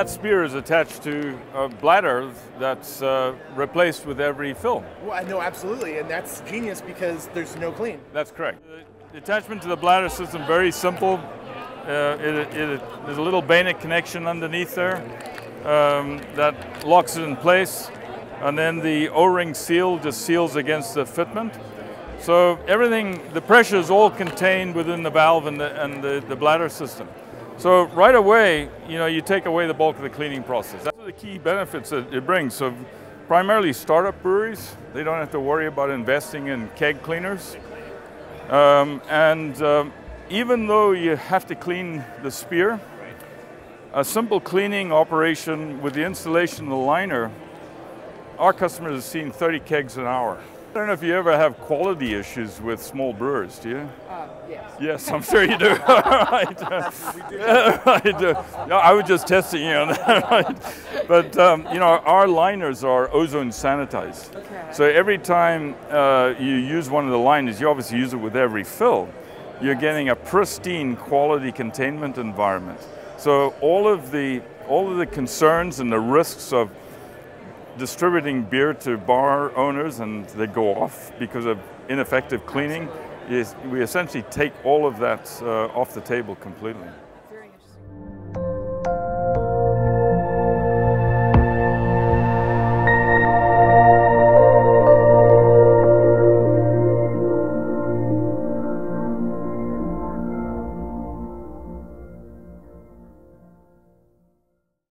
that spear is attached to a bladder that's replaced with every film. Well, no, absolutely, and that's genius because there's no clean. That's correct. The attachment to the bladder system, very simple. There's a little bayonet connection underneath there that locks it in place, and then the O-ring seal just seals against the fitment. So everything, the pressure is all contained within the valve and the bladder system. So right away, you know, you take away the bulk of the cleaning process. That's the key benefits that it brings. So primarily startup breweries, they don't have to worry about investing in keg cleaners. Even though you have to clean the spear, a simple cleaning operation with the installation of the liner, our customers have seen 30 kegs an hour. I don't know if you ever have quality issues with small brewers, do you? Yes. Yes, I'm sure you do. No, I was just testing you on that. Right? But you know, our liners are ozone sanitized. Okay. So every time you use one of the liners, you obviously use it with every fill, you're getting a pristine quality containment environment. So all of the concerns and the risks of distributing beer to bar owners and they go off because of ineffective cleaning, we essentially take all of that off the table completely.